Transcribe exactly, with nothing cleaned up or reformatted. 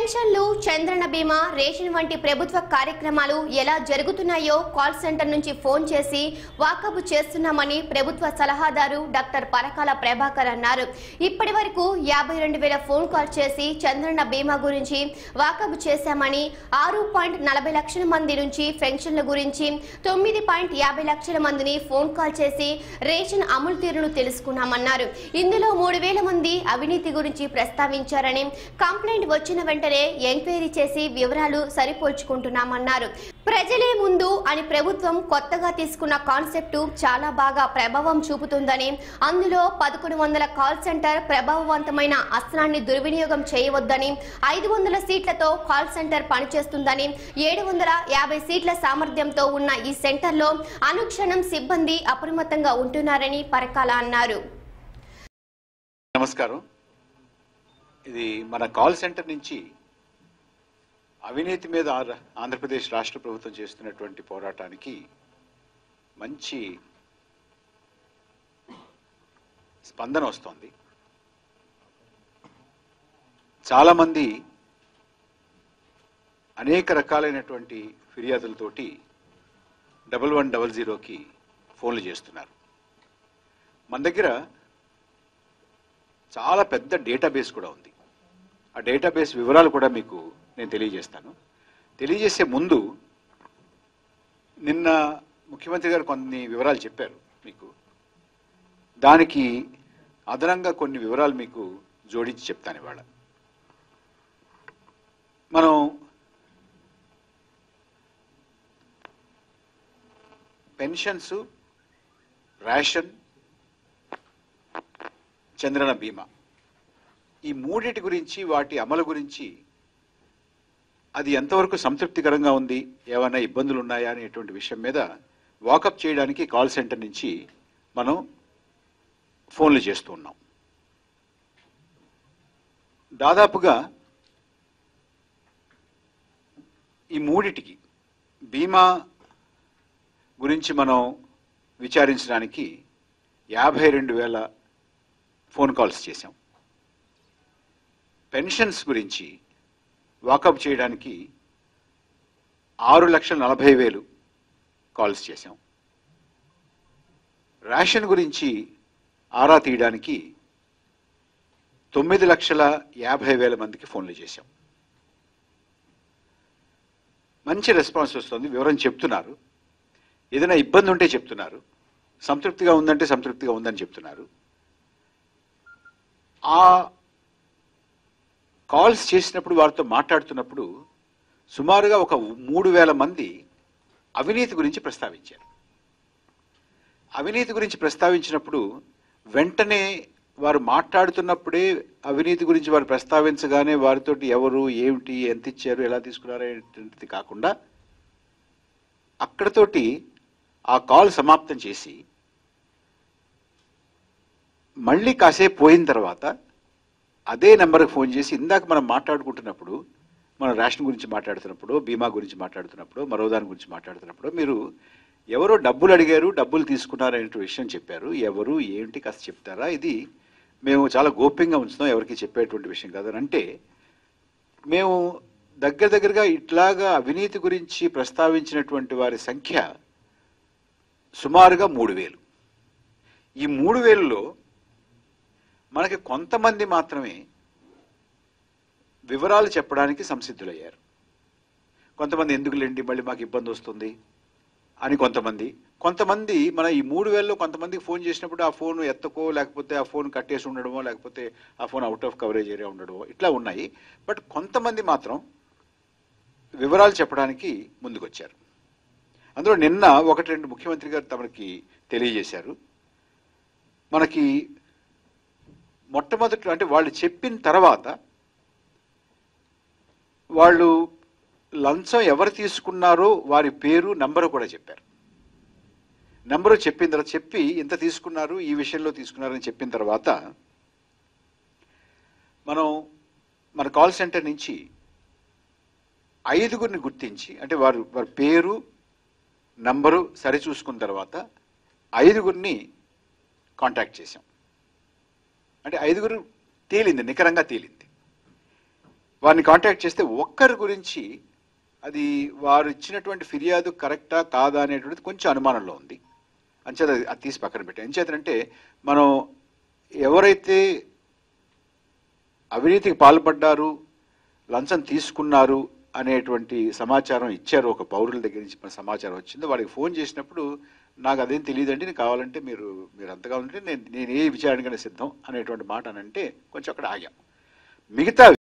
పెన్షన్లు చంద్రన బీమా రేషన్ వంటి ప్రభుత్వ కార్యక్రమాలు ఎలా జరుగుతున్నాయో కాల్ సెంటర్ నుంచి ఫోన్ చేసి వాకబు చేస్తున్నామని ప్రభుత్వ సలహాదారు డాక్టర్ పరకాల ప్రభాకర్ అన్నారు. ఇప్పటివరకు యాభై రెండు వేల ఫోన్ కాల్ చేసి చంద్రన బీమా గురించి వాకబు చేశామని ఆరు పాయింట్ నలభై లక్షల మంది నుంచి పెన్షన్ల గురించి తొమ్మిది పాయింట్ యాభై లక్షల మందిని ఫోన్ కాల్ చేసి రేషన్ అమలు తీరును తెలుసుకున్నామన్నారు. ఇందులో మూడు వేల మంది అవినీతి గురించి ప్రస్తావించారని కంప్లైంట్ వచ్చిన వెంటనే ఎంక్వైరీ చేసి వివరాలు సరిపోల్చుకుంటున్నామన్నారు. ప్రజలే ముందు అని ప్రభుత్వం కొత్తగా తీసుకున్న కాన్సెప్ట్ చాలా బాగా ప్రభావం చూపుతుందని, అందులో పదకొండు వందల కాల్ సెంటర్ ప్రభావవంతమైన అస్త్రాన్ని దుర్వినియోగం చేయవద్దని, ఐదు వందల సీట్లతో కాల్ సెంటర్ పనిచేస్తుందని, ఏడు వందల యాభై సీట్ల సామర్థ్యంతో ఉన్న ఈ సెంటర్లో అనుక్షణం సిబ్బంది అప్రమత్తంగా ఉంటున్నారని పరకాల అన్నారు. నమస్కారం. ఇది మన కాల్ సెంటర్ నుంచి అవినీతి మీద ఆంధ్రప్రదేశ్ రాష్ట్ర ప్రభుత్వం చేస్తున్నటువంటి పోరాటానికి మంచి స్పందన వస్తుంది. చాలామంది అనేక రకాలైనటువంటి ఫిర్యాదులతోటి డబల్ వన్ డబల్ జీరోకి ఫోన్లు చేస్తున్నారు. మన దగ్గర చాలా పెద్ద డేటాబేస్ కూడా ఉంది. ఆ డేటాబేస్ వివరాలు కూడా మీకు నేను తెలియజేస్తాను. తెలియజేసే ముందు నిన్న ముఖ్యమంత్రి గారు కొన్ని వివరాలు చెప్పారు మీకు. దానికి అదనంగా కొన్ని వివరాలు మీకు జోడించి చెప్తాను. ఇవాళ మనం పెన్షన్స్, రేషన్, చంద్రన బీమా, ఈ మూడిటి గురించి, వాటి అమలు గురించి, అది ఎంతవరకు సంతృప్తికరంగా ఉంది, ఏమైనా ఇబ్బందులు ఉన్నాయా అనేటువంటి విషయం మీద వాకప్ చేయడానికి కాల్ సెంటర్ నుంచి మనం ఫోన్లు చేస్తూ ఉన్నాం. దాదాపుగా ఈ మూడిటికి, బీమా గురించి మనం విచారించడానికి యాభై రెండు వేల ఫోన్ కాల్స్ చేశాం. పెన్షన్స్ గురించి వాకప్ చేయడానికి ఆరు లక్షల నలభై వేలు కాల్స్ చేశాం. రేషన్ గురించి ఆరా తీయడానికి తొమ్మిది లక్షల యాభై వేల మందికి ఫోన్లు చేశాం. మంచి రెస్పాన్స్ వస్తుంది. వివరం చెప్తున్నారు. ఏదైనా ఇబ్బంది ఉంటే చెప్తున్నారు. సంతృప్తిగా ఉందంటే సంతృప్తిగా ఉందని చెప్తున్నారు. ఆ కాల్స్ చేసినప్పుడు, వారితో మాట్లాడుతున్నప్పుడు సుమారుగా ఒక మూడు వేల మంది అవినీతి గురించి ప్రస్తావించారు. అవినీతి గురించి ప్రస్తావించినప్పుడు వెంటనే వారు మాట్లాడుతున్నప్పుడే అవినీతి గురించి వారు ప్రస్తావించగానే వారితోటి ఎవరు, ఏమిటి, ఎంత ఇచ్చారు, ఎలా తీసుకున్నారు అనేటువంటిది కాకుండా అక్కడతోటి ఆ కాల్ సమాప్తం చేసి మళ్ళీ కాసేపు పోయిన తర్వాత అదే నెంబర్కి ఫోన్ చేసి, ఇందాక మనం మాట్లాడుకుంటున్నప్పుడు, మనం రేషన్ గురించి మాట్లాడుతున్నప్పుడు, బీమా గురించి మాట్లాడుతున్నప్పుడు, మరో దాని గురించి మాట్లాడుతున్నప్పుడు మీరు ఎవరో డబ్బులు అడిగారు, డబ్బులు తీసుకున్నారు అనే విషయం చెప్పారు. ఎవరు, ఏంటి కాస్త చెప్తారా? ఇది మేము చాలా గోప్యంగా ఉంచుతాం, ఎవరికి చెప్పేటువంటి విషయం కాదని. అంటే మేము దగ్గర దగ్గరగా ఇట్లాగా అవినీతి గురించి ప్రస్తావించినటువంటి వారి సంఖ్య సుమారుగా మూడు వేలు. ఈ మూడు వేలలో మనకి కొంతమంది మాత్రమే వివరాలు చెప్పడానికి సంసిద్ధులయ్యారు. కొంతమంది ఎందుకులేండి మళ్ళీ మాకు ఇబ్బంది వస్తుంది అని, కొంతమంది కొంతమంది మన ఈ మూడు వేలలో కొంతమందికి ఫోన్ చేసినప్పుడు ఆ ఫోన్ ఎత్తకో, లేకపోతే ఆ ఫోన్ కట్టేసి ఉండడమో, లేకపోతే ఆ phone out of coverage area ఉండడమో, ఇట్లా ఉన్నాయి. బట్ కొంతమంది మాత్రం వివరాలు చెప్పడానికి ముందుకొచ్చారు. అందులో నిన్న ఒకటి రెండు ముఖ్యమంత్రి గారు తమకి తెలియజేశారు. మనకి మొట్టమొదట్లో అంటే వాళ్ళు చెప్పిన తర్వాత వాళ్ళు లంచం ఎవరు తీసుకున్నారో వారి పేరు, నంబరు కూడా చెప్పారు. నంబరు చెప్పిన తర్వాత చెప్పి ఇంత తీసుకున్నారు, ఈ విషయంలో తీసుకున్నారని చెప్పిన తర్వాత మనం మన కాల్ సెంటర్ నుంచి ఐదుగురిని గుర్తించి, అంటే వారు వారి పేరు, నంబరు సరిచూసుకున్న తర్వాత ఐదుగురిని కాంటాక్ట్ చేశాం. అంటే ఐదుగురు తేలింది, నికరంగా తేలింది. వారిని కాంటాక్ట్ చేస్తే ఒక్కరి గురించి అది వారు ఇచ్చినటువంటి ఫిర్యాదు కరెక్టా కాదా అనేటువంటిది కొంచెం అనుమానంలో ఉంది. అంచేత అది తీసి పక్కన పెట్టాం. ఎంచేతంటే మనం ఎవరైతే అవినీతికి పాల్పడ్డారు, లంచం తీసుకున్నారు అనేటువంటి సమాచారం ఇచ్చారు, ఒక పౌరుల దగ్గర నుంచి మన సమాచారం వచ్చిందో వాళ్ళకి ఫోన్ చేసినప్పుడు నాకు అదేం తెలియదండి, నేను కావాలంటే మీరు మీరు అంతగా ఉంటే నేను నేను ఏ విచారణకైనా సిద్ధం అనేటువంటి మాట అనంటే కొంచెం అక్కడ ఆగాం. మిగతా